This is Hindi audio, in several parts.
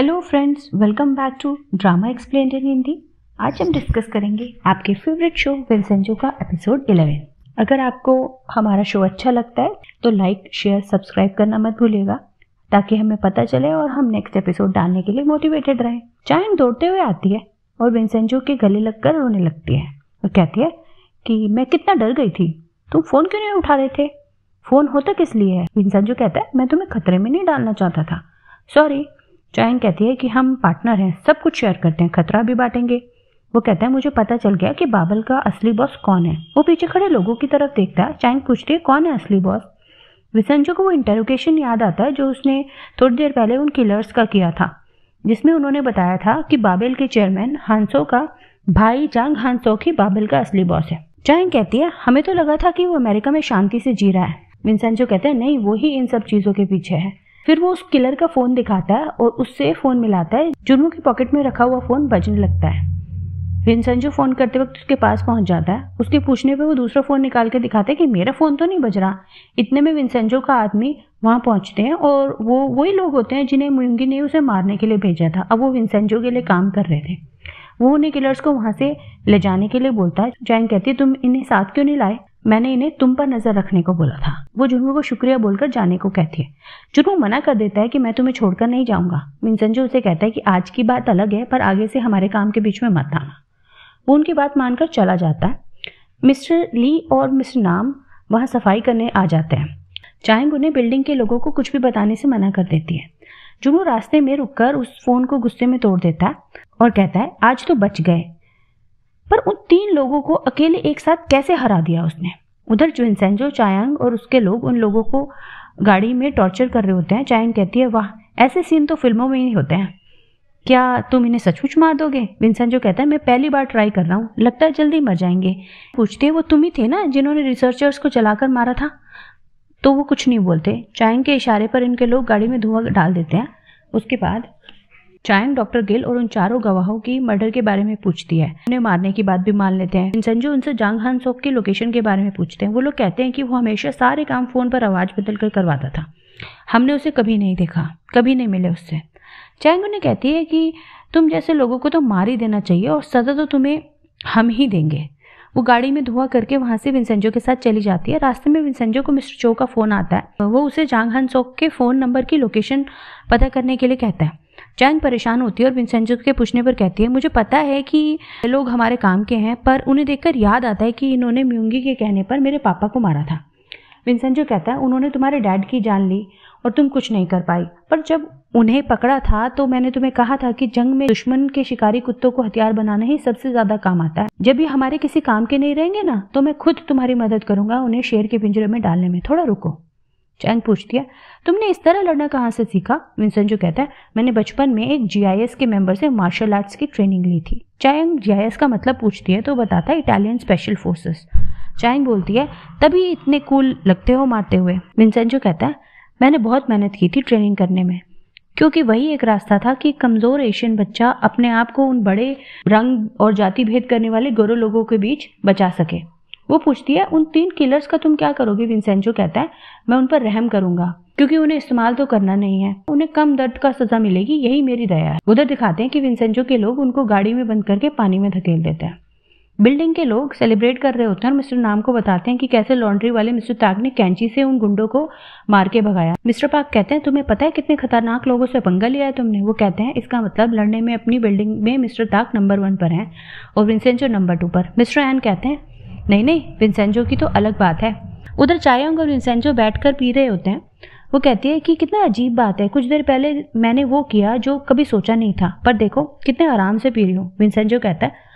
Hello friends, welcome back to drama explained in Hindi. आज हम डिस्कस करेंगे आपके फेवरेट शो विंसेंजो का एपिसोड 11। अगर आपको हमारा शो अच्छा लगता है तो लाइक, शेयर, सब्सक्राइब करना मत भूलिएगा ताकि हमें पता चले और हम नेक्स्ट एपिसोड डालने के लिए मोटिवेटेड रहें। चायंग दौड़ते हुए आती है और विंसेंजो के गले लगकर रोने लगती है और कहती है कि मैं कितना डर गई थी, तुम फ़ोन क्यों नहीं उठा रहे थे? फ़ोन होता किस लिए है? विंसेंजो कहता है मैं तुम्हें खतरे में नहीं डालना चाहता था, सॉरी। चायंग कहती है कि हम पार्टनर हैं, सब कुछ शेयर करते हैं, खतरा भी बांटेंगे। वो कहता है मुझे पता चल गया कि बाबल का असली बॉस कौन है। वो पीछे खड़े लोगों की तरफ देखता है। चायंग पूछती है कौन है असली बॉस। विंसेंजो को वो इंटरोगेशन याद आता है जो उसने थोड़ी देर पहले उन किलर्स का किया था, जिसमें उन्होंने बताया था कि बाबेल के चेयरमैन हांसो का भाई जांग हांसो ही बाबेल का असली बॉस है। चायंग कहती है हमें तो लगा था कि वो अमेरिका में शांति से जी रहा है। विंसेंजो कहते हैं नहीं, वो ही इन सब चीज़ों के पीछे है। फिर वो उस किलर का फ़ोन दिखाता है और उससे फ़ोन मिलाता है। जुर्मू की पॉकेट में रखा हुआ फ़ोन बजने लगता है। विंसेंजो फ़ोन करते वक्त उसके पास पहुंच जाता है। उसके पूछने पे वो दूसरा फ़ोन निकाल के दिखाता है कि मेरा फ़ोन तो नहीं बज रहा। इतने में विंसेंजो का आदमी वहां पहुंचते हैं और वो वही लोग होते हैं जिन्हें म्यूंगी ने उसे मारने के लिए भेजा था। अब वो विंसेंजो के लिए काम कर रहे थे। वो उन्हें किलर्स को वहाँ से ले जाने के लिए बोलता है। चायंग कहती है तुम इन्हें साथ क्यों नहीं लाए, मैंने इन्हें तुम पर नजर रखने को बोला था। वो जुनू को शुक्रिया बोलकर जाने को कहती है। जुनू मना कर देता है कि मैं तुम्हें छोड़कर नहीं जाऊंगा। विंसेंजो उसे कहता है कि आज की बात अलग है, पर आगे से हमारे काम के बीच में मत आना। वो उनकी बात मानकर चला जाता है। मिस्टर ली और मिस्टर नाम वहाँ सफाई करने आ जाते हैं। चायंग उन्हें बिल्डिंग के लोगों को कुछ भी बताने से मना कर देती है। जुनू रास्ते में रुककर उस फोन को गुस्से में तोड़ देता है और कहता है आज तो बच गए, पर उन तीन लोगों को अकेले एक साथ कैसे हरा दिया उसने। उधर विंसेंजो, चायंग और उसके लोग उन लोगों को गाड़ी में टॉर्चर कर रहे होते हैं। चायंग कहती है वाह, ऐसे सीन तो फिल्मों में ही होते हैं, क्या तुम इन्हें सचमुच मार दोगे? विंसेंजो कहता है मैं पहली बार ट्राई कर रहा हूँ, लगता है जल्दी मर जाएंगे। पूछते हैं वो तुम ही थे ना जिन्होंने रिसर्चर्स को जलाकर मारा था? तो वो कुछ नहीं बोलते। चायंग के इशारे पर इनके लोग गाड़ी में धुआं डाल देते हैं। उसके बाद चायंग डॉक्टर गिल और उन चारों गवाहों की मर्डर के बारे में पूछती है। उन्हें मारने की बात भी मान लेते हैं। विंसेंजो उनसे जांग हांसो की लोकेशन के बारे में पूछते हैं। वो लोग कहते हैं कि वो हमेशा सारे काम फ़ोन पर आवाज़ बदल कर करवाता था, हमने उसे कभी नहीं देखा, कभी नहीं मिले उससे। चायंग उन्हें कहती है कि तुम जैसे लोगों को तो मार ही देना चाहिए और सजा तो तुम्हें हम ही देंगे। वो गाड़ी में धुआं करके वहाँ से विंसेंजो के साथ चली जाती है। रास्ते में विंसेंजो को मिस्टर चो का फ़ोन आता है। वो उसे जांग हांसो के फ़ोन नंबर की लोकेशन पता करने के लिए कहता है। चायंग परेशान होती है और विंसेंजो के पूछने पर कहती है मुझे पता है कि ये लोग हमारे काम के हैं, पर उन्हें देखकर याद आता है कि इन्होंने म्यूंगी के कहने पर मेरे पापा को मारा था। विंसेंजो कहता है उन्होंने तुम्हारे डैड की जान ली और तुम कुछ नहीं कर पाई, पर जब उन्हें पकड़ा था तो मैंने तुम्हें कहा था कि जंग में दुश्मन के शिकारी कुत्तों को हथियार बनाना ही सबसे ज़्यादा काम आता है। जब ये हमारे किसी काम के नहीं रहेंगे ना तो मैं खुद तुम्हारी मदद करूँगा उन्हें शेर के पिंजरे में डालने में। थोड़ा रुको। चायंग पूछती है तुमने इस तरह लड़ना कहाँ से सीखा? विंसेंजो कहता है मैंने बचपन में एक GIS के मेंबर से मार्शल आर्ट्स की ट्रेनिंग ली थी। चायंग GIS का मतलब पूछती है तो बताता है इटालियन स्पेशल फोर्सेस। चायंग बोलती है तभी इतने कूल लगते हो मारते हुए। विंसेंजो कहता है मैंने बहुत मेहनत की थी ट्रेनिंग करने में, क्योंकि वही एक रास्ता था कि कमज़ोर एशियन बच्चा अपने आप को उन बड़े रंग और जाति भेद करने वाले गोरों लोगों के बीच बचा सके। वो पूछती है उन तीन किलर्स का तुम क्या करोगे? विंसेंजो कहता है मैं उन पर रहम करूंगा, क्योंकि उन्हें इस्तेमाल तो करना नहीं है, उन्हें कम दर्द का सजा मिलेगी, यही मेरी दया है। उधर दिखाते हैं कि विंसेंजो के लोग उनको गाड़ी में बंद करके पानी में धकेल देते हैं। बिल्डिंग के लोग सेलिब्रेट कर रहे होते हैं और मिस्टर नाम को बताते हैं कि कैसे लॉन्ड्री वाले मिस्टर ताक ने कैंची से उन गुंडों को मार के भगाया। मिस्टर पाक कहते हैं तुम्हें पता है कितने खतरनाक लोगों से पंगा लिया है तुमने? वो कहते हैं इसका मतलब लड़ने में अपनी बिल्डिंग में मिस्टर ताक नंबर 1 पर हैं और विंसेंजो नंबर 2 पर। मिस्टर एन कहते हैं नहीं नहीं, विंसेंजो की तो अलग बात है। उधर चायंग और विंसेंजो बैठकर पी रहे होते हैं। वो कहती है कि कितना अजीब बात है, कुछ देर पहले मैंने वो किया जो कभी सोचा नहीं था, पर देखो कितने आराम से पी रही हूँ। विंसेंजो कहता है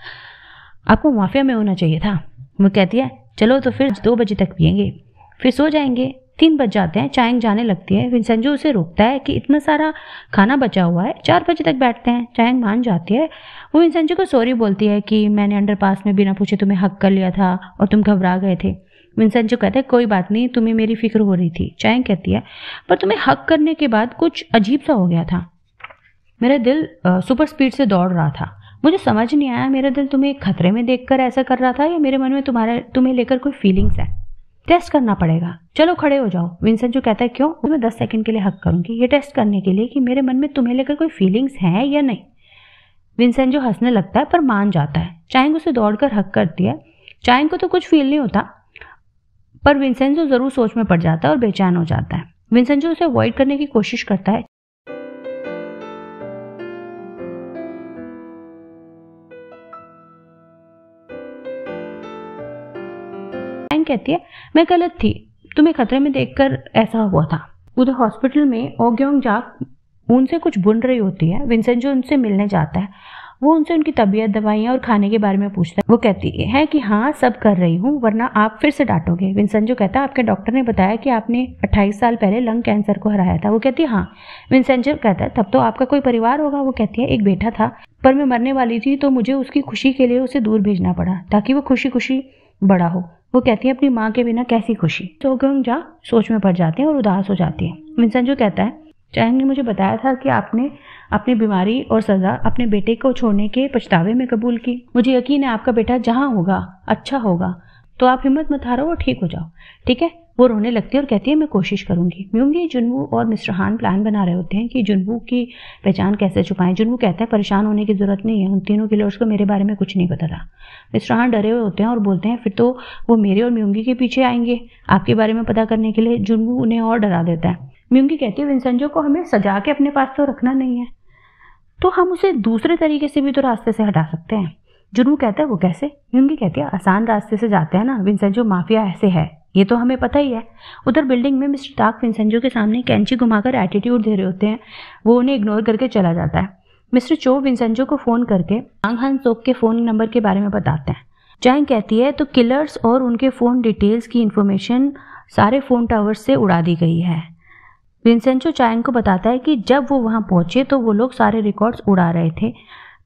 आपको माफिया में होना चाहिए था। वो कहती है चलो तो फिर 2 बजे तक पियेंगे, फिर सो जाएंगे। 3 बज जाते हैं। चायंग जाने लगती है। विंसेंजो उसे रोकता है कि इतना सारा खाना बचा हुआ है, 4 बजे तक बैठते हैं। चायंग मान जाती है। वो विंसेंजो को सॉरी बोलती है कि मैंने अंडरपास में बिना पूछे तुम्हें हक कर लिया था और तुम घबरा गए थे। विंसेंजो कहता है कोई बात नहीं, तुम्हें मेरी फिक्र हो रही थी। चायंग कहती है पर तुम्हें हक करने के बाद कुछ अजीब सा हो गया था, मेरा दिल सुपर स्पीड से दौड़ रहा था, मुझे समझ नहीं आया मेरा दिल तुम्हें खतरे में देख कर ऐसा कर रहा था या मेरे मन में तुम्हें लेकर कोई फीलिंग्स है। टेस्ट करना पड़ेगा। चलो खड़े हो जाओ। विंसेंजो कहता है क्यों? मैं 10 सेकंड के लिए हक करूंगी, ये टेस्ट करने के लिए कि मेरे मन में तुम्हें लेकर कोई फीलिंग्स हैं या नहीं। विंसेंजो हंसने लगता है पर मान जाता है। चायंग उसे दौड़कर हक करती है। चायंग को तो कुछ फील नहीं होता पर विंसेंजो जरूर सोच में पड़ जाता है और बेचैन हो जाता है। विंसेंजो उसे अवॉइड करने की कोशिश करता है। कहती है मैं गलत थी, तुम्हें खतरे में देखकर ऐसा हुआ था। उधर हॉस्पिटल में ओग्योंग जाग उनसे कुछ बुन रही होती है। विंसेंजो उनसे मिलने जाता है। वो उनसे उनकी तबीयत, दवाइयाँ और खाने के बारे में पूछता है। वो कहती है कि हाँ सब कर रही हूँ वरना आप फिर से डांटोगे। विंसेंजो कहता है आपके डॉक्टर ने बताया कि आपने 28 साल पहले लंग कैंसर को हराया था। वो कहती है हाँ। विंसेंजो कहता है तब तो आपका कोई परिवार होगा। वो कहती है एक बेटा था पर मैं मरने वाली थी तो मुझे उसकी खुशी के लिए उसे दूर भेजना पड़ा ताकि वो खुशी खुशी बड़ा हो। वो कहती है अपनी माँ के बिना कैसी खुशी। तो गंगा सोच में पड़ जाते हैं और उदास हो जाती है। विंसेंजो कहता है चायंग ने मुझे बताया था कि आपने अपनी बीमारी और सज़ा अपने बेटे को छोड़ने के पछतावे में कबूल की। मुझे यकीन है आपका बेटा जहाँ होगा अच्छा होगा, तो आप हिम्मत मत हारो और ठीक हो जाओ, ठीक है। वो रोने लगती है और कहती है मैं कोशिश करूंगी। म्यूंगी, जुनवू और मिस्टर हान प्लान बना रहे होते हैं कि जुनवू की पहचान कैसे छुपाएं। जुनवू कहता है परेशान होने की जरूरत नहीं है, उन तीनों किलर्स को मेरे बारे में कुछ नहीं पता था। मिस्टर हान डरे हुए होते हैं और बोलते हैं फिर तो वो मेरे और म्यूंगी के पीछे आएंगे आपके बारे में पता करने के लिए। जुनवू उन्हें और डरा देता है। म्यूंगी कहती है विंसेंजो को हमें सजा के अपने पास तो रखना नहीं है, तो हम उसे दूसरे तरीके से भी तो रास्ते से हटा सकते हैं। जुनू कहता है वो कैसे? म्यूंगी कहती है आसान रास्ते से जाते हैं ना, विंसेंजो माफिया ऐसे है ये तो हमें पता ही है। उधर बिल्डिंग में मिस्टर ताक विंसेंजो के सामने कैंची घुमाकर एटीट्यूड दे रहे होते हैं। वो उन्हें इग्नोर करके चला जाता है। मिस्टर चो विंसेंजो को फ़ोन करके आंग हान सोक के फ़ोन नंबर के बारे में बताते हैं। चायंग कहती है तो किलर्स और उनके फ़ोन डिटेल्स की इन्फॉर्मेशन सारे फ़ोन टावर्स से उड़ा दी गई है। विंसेंजो चायंग को बताता है कि जब वो वहाँ पहुँचे तो वो लोग सारे रिकॉर्ड्स उड़ा रहे थे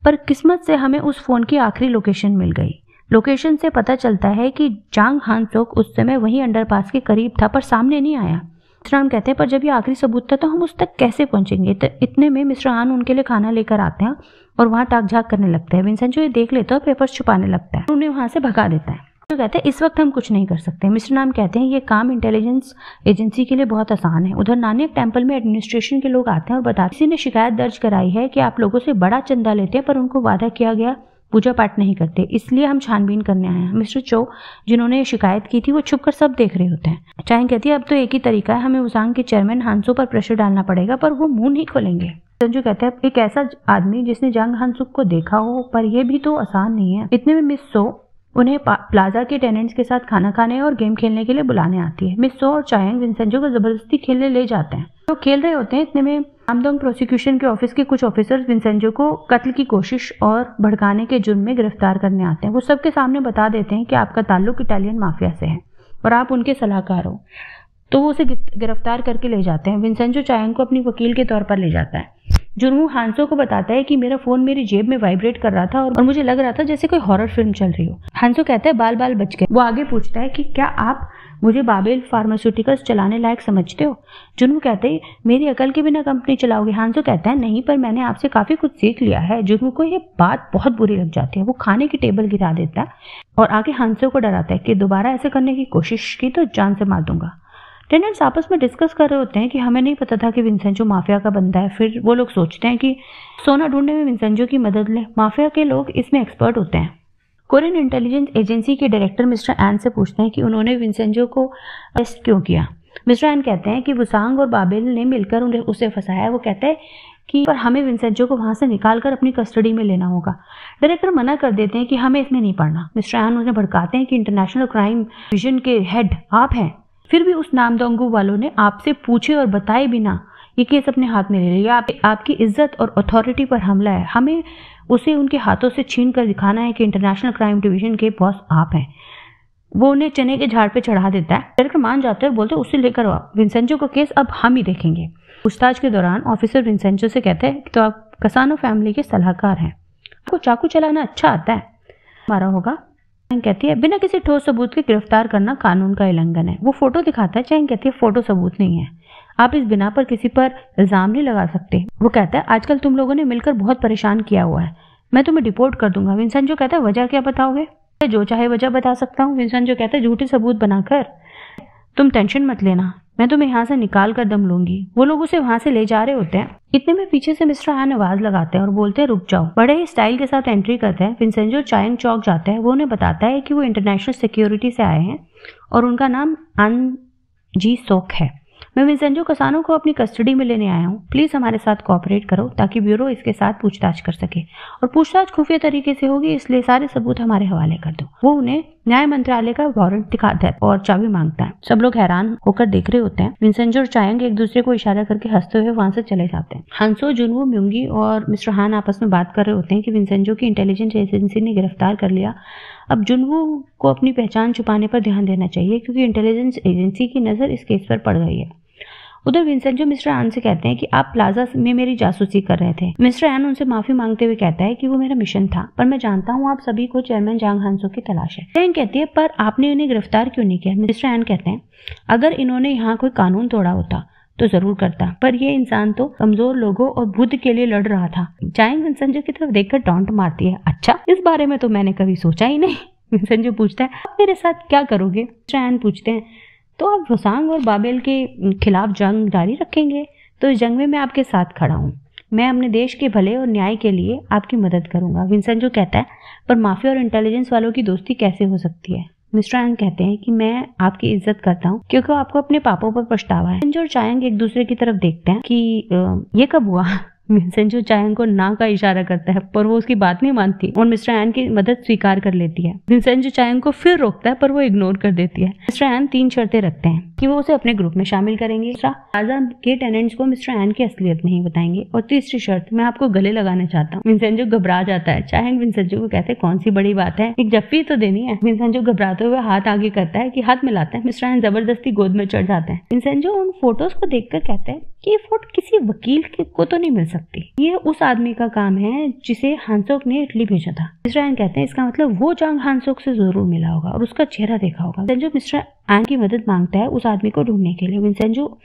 पर किस्मत से हमें उस फ़ोन की आखिरी लोकेशन मिल गई। लोकेशन से पता चलता है कि जांग हानसोक उस समय वहीं अंडरपास के करीब था पर सामने नहीं आया। मिस्टर आन कहते हैं पर जब ये आखिरी सबूत था तो हम उस तक कैसे पहुंचेंगे। तो इतने में मिस्टर आन उनके लिए खाना लेकर आते हैं और वहाँ टाक झाक करने लगते हैं। विंसेंजो ये देख लेता है और पेपर्स छुपाने लगता है, उन्हें वहाँ से भगा देता है। तो कहते हैं इस वक्त हम कुछ नहीं कर सकते। मिस्टर नाम कहते हैं ये काम इंटेलिजेंस एजेंसी के लिए बहुत आसान है। उधर नानक टेम्पल में एडमिनिस्ट्रेशन के लोग आते हैं और बताते हैं किसी ने शिकायत दर्ज कराई है कि आप लोगों से बड़ा चंदा लेते हैं पर उनको वादा किया गया पूजा पाठ नहीं करते, इसलिए हम छानबीन करने आए हैं। मिस्टर चो जिन्होंने शिकायत की थी वो छुपकर सब देख रहे होते हैं। चायंग कहती है अब तो एक ही तरीका है, हमें रोसांग के चेयरमैन हानसो पर प्रेशर डालना पड़ेगा पर वो मुंह नहीं खोलेंगे। संजू कहते हैं एक ऐसा आदमी जिसने जांग हानसुक को देखा हो, पर यह भी तो आसान नहीं है। इतने में मिस सो उन्हें प्लाजा के टेनेंट्स के साथ खाना खाने और गेम खेलने के लिए बुलाने आती है। मिस सो और चायंग विंसेंजो को जबरदस्ती खेलने ले जाते हैं। वो खेल रहे होते हैं। इतने में आमदोंग प्रोसिक्यूशन के ऑफिस के कुछ ऑफिसर्स विंसेंजो को कत्ल की कोशिश और भड़काने के जुर्म में गिरफ्तार करने आते हैं। वो सबके सामने बता देते हैं कि आपका ताल्लुक इटालियन माफिया से है और आप उनके सलाहकार हो, तो वो उसे गिरफ्तार करके ले जाते हैं। विंसेंजो चायंग को अपनी वकील के तौर पर ले जाता है। जुनवू हानसो को बताता है कि मेरा फोन मेरी जेब में वाइब्रेट कर रहा था और मुझे लग रहा था जैसे कोई हॉरर फिल्म चल रही हो। हानसो कहता है बाल बाल बच गए। वो आगे पूछता है कि क्या आप मुझे बाबेल फार्मास्यूटिकल्स चलाने लायक समझते हो? जुनवू कहते हैं मेरी अकल के बिना कंपनी चलाओगे। हानसो कहता है नहीं, पर मैंने आपसे काफ़ी कुछ सीख लिया है। जुनवू को ये बात बहुत बुरी लग जाती है। वो खाने की टेबल गिरा देता है और आगे हानसो को डराता है कि दोबारा ऐसे करने की कोशिश की तो जान से मार दूंगा। टेनेंट्स आपस में डिस्कस कर रहे होते हैं कि हमें नहीं पता था कि विंसेंजो माफिया का बंदा है। फिर वो लोग सोचते हैं कि सोना ढूंढने में विंसेंजो की मदद लें, माफिया के लोग इसमें एक्सपर्ट होते हैं। कोरियन इंटेलिजेंस एजेंसी के डायरेक्टर मिस्टर एन से पूछते हैं कि उन्होंने विंसेंजो को अरेस्ट क्यों किया। मिस्टर एन कहते हैं कि रोसांग और बाबेल ने मिलकर उन्हें उसे फंसाया। वो कहते हैं कि पर हमें विंसेंजो को वहाँ से निकालकर अपनी कस्टडी में लेना होगा। डायरेक्टर मना कर देते हैं कि हमें इसमें नहीं पढ़ना। मिस्टर एन उन्हें भड़काते हैं कि इंटरनेशनल क्राइम डिविजन के हेड आप हैं, फिर भी उस नामदोंगू वालों ने आपसे पूछे और बताए बिना ये केस अपने हाथ में ले लिया। आपकी इज्जत और अथॉरिटी पर हमला है, हमें उसे उनके हाथों से छीन कर दिखाना है कि इंटरनेशनल क्राइम डिवीजन के बॉस आप हैं। वो उन्हें चने के झाड़ पे चढ़ा देता है। डायरेक्टर मान जाते हैं और बोलते हैं उससे लेकर विंसेंजो का केस अब हम ही देखेंगे। पूछताछ के दौरान ऑफिसर विंसेंजो से कहते हैं तो आप कसानो फैमिली के सलाहकार हैं, आपको चाकू चलाना अच्छा आता है, मारा होगा। चैंग कहती है बिना किसी ठोस सबूत के गिरफ्तार करना कानून का उल्लंघन है। वो फोटो दिखाता है। चैंग कहती है फोटो सबूत नहीं है, आप इस बिना पर किसी पर इल्ज़ाम नहीं लगा सकते। वो कहता है आजकल तुम लोगों ने मिलकर बहुत परेशान किया हुआ है, मैं तुम्हें डिपोर्ट कर दूंगा। विंसेंजो कहता है वजह क्या बताओगे? जो चाहे वजह बता सकता हूँ। विंसेंजो कहता है झूठे सबूत बनाकर तुम टेंशन मत लेना, मैं तुम्हें यहाँ से निकाल कर दम लूंगी। वो लोग उसे वहाँ से ले जा रहे होते हैं। इतने में पीछे से मिस्टर हान आवाज लगाते हैं और बोलते हैं रुक जाओ। बड़े ही स्टाइल के साथ एंट्री करते हैं। विंसेंजो चायंग चौक जाता है। वो उन्हें बताता है कि वो इंटरनेशनल सिक्योरिटी से आए हैं और उनका नाम अन जी सोक है। मैं विंसेंजो कसानो को अपनी कस्टडी में लेने आया हूँ, प्लीज हमारे साथ कोऑपरेट करो ताकि ब्यूरो इसके साथ पूछताछ कर सके, और पूछताछ खुफिया तरीके से होगी इसलिए सारे सबूत हमारे हवाले कर दो। वो उन्हें न्याय मंत्रालय का वारंट दिखाता है और चाबी मांगता है। सब लोग हैरान होकर देख रहे होते हैं। विंसेंजो और चायंग एक दूसरे को इशारा करके हंसते हुए वहां से चले जाते हैं। हांसो, जुनवो, म्यूंगी और मिस्टर हान आपस में बात कर रहे होते हैं कि विंसेंजो की इंटेलिजेंस एजेंसी ने गिरफ्तार कर लिया। अब जुनवो को अपनी पहचान छुपाने पर ध्यान देना चाहिए क्योंकि इंटेलिजेंस एजेंसी की नजर इस केस पर पड़ गई है। उधर विंसेंजो मिस्टर आन से कहते हैं कि आप प्लाजा में मेरी जासूसी कर रहे थे। मिस्टर आन उनसे माफी मांगते हुए कहता है कि वो मेरा मिशन था, पर मैं जानता हूँ आप सभी को चेयरमैन जांग हांसो की तलाश है। चैंग कहती है पर आपने इन्हें गिरफ्तार क्यों नहीं किया। मिस्टर आन कहते हैं अगर इन्होंने यहाँ कोई कानून तोड़ा होता तो जरूर करता, पर ये इंसान तो कमजोर लोगों और बुद्ध के लिए लड़ रहा था। चायंग विंसेंजो की तरफ देखकर टॉन्ट मारती है, अच्छा इस बारे में तो मैंने कभी सोचा ही नहीं। विंसेंजो पूछता है आप मेरे साथ क्या करोगे। चायंग पूछते हैं तो आप रोसांग और बाबेल के खिलाफ जंग जारी रखेंगे, तो इस जंग में मैं आपके साथ खड़ा हूँ। मैं अपने देश के भले और न्याय के लिए आपकी मदद करूंगा। विंसेंजो कहता है पर माफिया और इंटेलिजेंस वालों की दोस्ती कैसे हो सकती है। मिस्टर एन कहते हैं कि मैं आपकी इज्जत करता हूँ क्योंकि आपको अपने पापों पर पछतावा है। विंसेंजो और चायंग एक दूसरे की तरफ देखते हैं कि ये कब हुआ। विंसेंजो चायंग को ना का इशारा करता है पर वो उसकी बात नहीं मानती और मिस्टर एन की मदद स्वीकार कर लेती है। विंसेंजो चायंग को फिर रोकता है पर वो इग्नोर कर देती है। मिस्टर एन 3 शर्तें रखते हैं कि वो उसे अपने ग्रुप में शामिल करेंगे, प्लाजा के टेनेंट्स को मिस्टर एन की असलियत नहीं बताएंगे, और तीसरी शर्त मैं आपको गले लगाना चाहता हूँ। विंसेंजो घबरा जाता है। चायंग विंसेंजो को कहते हैं कौन सी बड़ी बात है, एक जफ्फी तो देनी है। विंसेंजो घबराते हुए हाथ आगे करता है कि हाथ मिलाता है। मिस्टर एन जबरदस्ती गोद में चढ़ जाते हैं। विंसेंजो उन फोटोज को देखकर कहते हैं कि ये फोटो किसी वकील को तो नहीं मिल सकती, ये उस आदमी का काम है जिसे हांसोक ने इटली भेजा था। मिस्टर एन कहते हैं इसका मतलब वो जांग हांसोक से जरूर मिला होगा और उसका चेहरा देखा होगा। विंसेंजो मिस्टर एन की मदद मांगता है उस आदमी को ढूंढने के लिए। विंसेंजो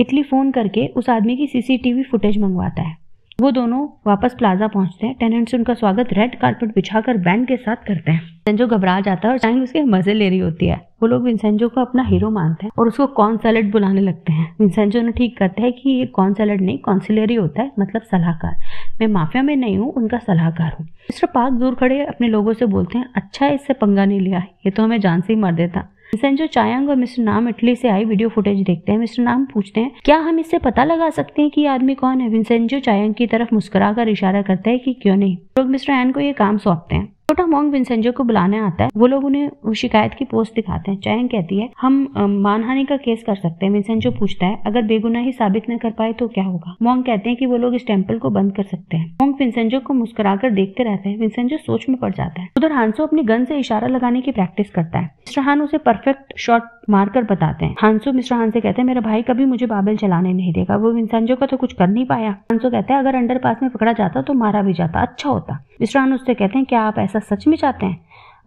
इटली फोन करके उस आदमी की सीसीटीवी फुटेज मंगवाता है। वो दोनों वापस प्लाजा पहुंचते हैं। टेनेंट्स उनका स्वागत रेड कार्पेट बिछाकर बैंड के साथ करते हैं। विंसेंजो घबरा जाता है और चायंग उसके मजे ले रही होती है। वो लोग विंसेंजो को अपना हीरो मानते हैं और उसको कॉन्सलेट बुलाने लगते हैं। विंसेंजो ने ठीक करता है कि ये कॉन्सलेट नहीं कॉन्सिलरी होता है, मतलब सलाहकार। मैं माफिया में नहीं हूँ, उनका सलाहकार हूँ। मिस्टर पाक दूर खड़े अपने लोगों से बोलते हैं अच्छा इससे पंगा नहीं लिया, ये तो हमें जान से ही मार देता। विंसेंजो चायंग और मिस्टर नाम इटली से आई वीडियो फुटेज देखते हैं। मिस्टर नाम पूछते हैं क्या हम इससे पता लगा सकते हैं कि ये आदमी कौन है। विंसेंजो चायंग की तरफ मुस्कुराकर इशारा करता है कि क्यों नहीं। लोग मिस्टर एन को ये काम सौंपते हैं। छोटा मोंग विंसेंजो को बुलाने आता है। वो लोग उन्हें शिकायत की पोस्ट दिखाते हैं। चायंग कहती है हम मानहानि का केस कर सकते हैं। विंसेंजो पूछता है अगर बेगुनाही साबित न कर पाए तो क्या होगा। मोंग कहते हैं कि वो लोग इस टेम्पल को बंद कर सकते हैं। मोंग विंसेंजो को मुस्कुराकर देखते रहते हैं। विंसेंजो सोच में पड़ जाता है। उधर हांसो अपनी गन से इशारा लगाने की प्रैक्टिस करता है। मिस्टर हान उसे परफेक्ट शॉट मारकर बताते हैं। हांसो मिस्टर हान से कहते हैं मेरा भाई कभी मुझे बाबेल चलाने नहीं देगा, वो विंसेंजो का तो कुछ कर नहीं पाया। हांसो कहता है अगर अंडरपास में पकड़ा जाता तो मारा भी जाता, अच्छा होता। मिस्टर हान उससे कहते हैं क्या आप ऐसा सच में चाहते हैं।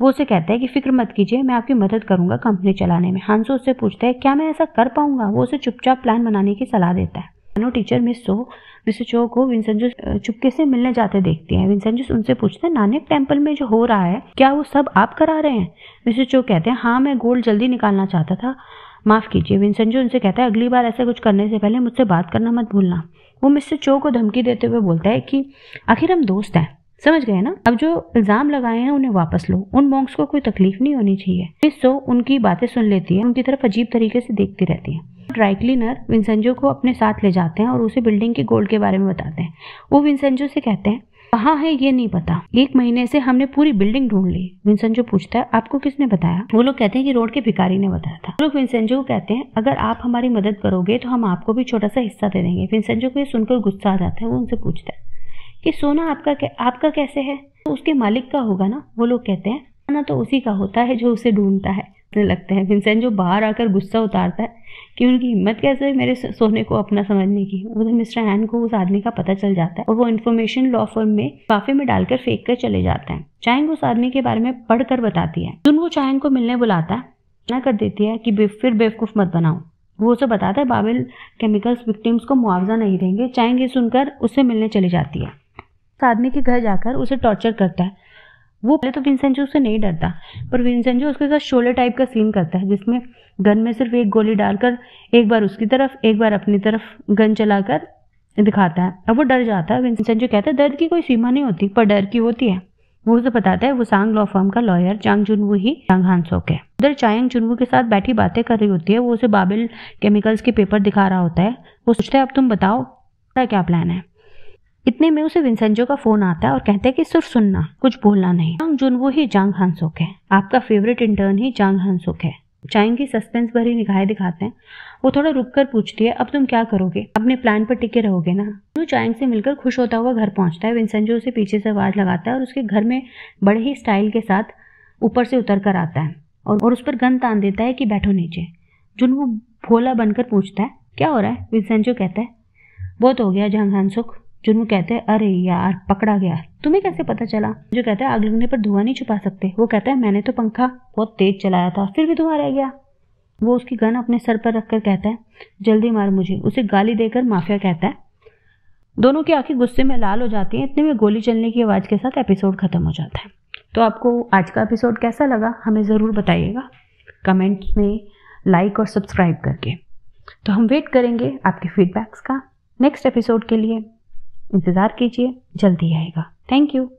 वो उसे कहता है कि फिक्र मत कीजिए, मैं आपकी मदद करूंगा कंपनी चलाने में। हांसो उससे पूछता है क्या मैं ऐसा कर पाऊंगा। वो उसे चुपचाप प्लान बनाने की सलाह देता है। टीचर मिस्टर चो को विंसेंजो चुपके से मिलने जाते देखती है। विंसेंजो उनसे पूछते हैं नानक टेम्पल में जो हो रहा है क्या वो सब आप करा रहे हैं। मिस्टर चो कहते हैं हाँ मैं गोल्ड जल्दी निकालना चाहता था, माफ कीजिए। विंसेंजो उनसे कहता है अगली बार ऐसा कुछ करने से पहले मुझसे बात करना मत भूलना। वो मिस्टर चो को धमकी देते हुए बोलता है कि आखिर हम दोस्त हैं, समझ गए ना, अब जो इल्जाम लगाए हैं उन्हें वापस लो, उन मॉन्क्स को कोई तकलीफ नहीं होनी चाहिए। मिस सो उनकी बातें सुन लेती है, उनकी तरफ अजीब तरीके से देखती रहती है। ड्राई क्लीनर विंसेंजो को अपने साथ ले जाते हैं और उसे बिल्डिंग के गोल्ड के बारे में बताते हैं। वो विंसेंजो से कहते हैं कहाँ है ये नहीं पता, 1 महीने से हमने पूरी बिल्डिंग ढूंढ ली। विंसेंजो पूछता है आपको किसने बताया। वो लोग कहते हैं कि रोड के भिखारी ने बताया था। वो लोग विंसेंजो को कहते हैं अगर आप हमारी मदद करोगे तो हम आपको भी छोटा सा हिस्सा दे देंगे। विंसेंजो को ये सुनकर गुस्सा आ जाता है। वो उनसे पूछता है कि सोना आपका कैसे है, तो उसके मालिक का होगा ना। वो लोग कहते हैं सोना तो उसी का होता है जो उसे ढूंढता है। लगते हैं विंसेंजो बाहर आकर गुस्सा उतारता है कि उनकी हिम्मत कैसे है मेरे सोने को अपना समझने की। उधर मिस्टर हैन को उस आदमी का पता चल जाता है और वो इन्फॉर्मेशन लॉ फर्म में पाफे में डालकर फेंक कर चले जाते हैं। चायंग उस आदमी के बारे में पढ़कर बताती है। जुन वो चायंग को मिलने बुलाता है, मना कर देती है कि फिर बेवकूफ मत बनाओ। वो उसे बताता है बाबेल केमिकल्स विक्टिम्स को मुआवजा नहीं देंगे। चायंग ये सुनकर उससे मिलने चली जाती है। आदमी के घर जाकर उसे टॉर्चर करता है वो पहले तो विंसेंजो से नहीं डरता, पर विंसेंजो उसके साथ शोले टाइप का सीन करता है जिसमें गन में सिर्फ एक गोली डालकर एक बार उसकी तरफ एक बार अपनी तरफ गन चलाकर दिखाता है। अब वो डर जाता है। विंसेंजो कहता है दर्द की कोई सीमा नहीं होती पर डर की होती है। वो उसे बताता है वो सांग लॉ फर्म का लॉयर चांग जुनवू ही चांग हानसो के। उधर चायंग जुनवू के साथ बैठी बातें कर रही होती है। वो उसे बाबेल केमिकल्स के पेपर दिखा रहा होता है। वो सोचता है अब तुम बताओ क्या प्लान है। इतने में उसे विंसेंजो का फोन आता है और कहता है कि सिर्फ सुनना, कुछ बोलना नहीं। चांग जुनवू ही चांग हानसो के, आपका फेवरेट इंटर्न ही चांग हानसो के। चायंग की सस्पेंस भरी निगाहें दिखाते हैं। वो थोड़ा रुक कर पूछती है अब तुम क्या करोगे, अपने प्लान पर टिके रहोगे ना। जुनू चायंग से मिलकर खुश होता हुआ घर पहुंचता है। विंसेंजो उसे पीछे से आवाज लगाता है और उसके घर में बड़े ही स्टाइल के साथ ऊपर से उतर कर आता है और उस पर गन तान देता है कि बैठो नीचे। जुनू भोला बनकर पूछता है क्या हो रहा है। विंसेंजो कहता है बहुत हो गया जंग हानसुक। जुनू कहते हैं अरे यार पकड़ा गया, तुम्हें कैसे पता चला। जो कहता है आग लगने पर धुआं नहीं छुपा सकते। वो कहता है मैंने तो पंखा बहुत तेज चलाया था फिर भी धुआं रह गया। वो उसकी गन अपने सर पर रखकर कहता है जल्दी मार मुझे। उसे गाली देकर माफिया कहता है। दोनों की आंखें गुस्से में लाल हो जाती हैं। इतने में गोली चलने की आवाज़ के साथ एपिसोड खत्म हो जाता है। तो आपको आज का एपिसोड कैसा लगा हमें ज़रूर बताइएगा कमेंट्स में, लाइक और सब्सक्राइब करके। तो हम वेट करेंगे आपके फीडबैक्स का। नेक्स्ट एपिसोड के लिए इंतज़ार कीजिए, जल्दी आएगा। Thank you.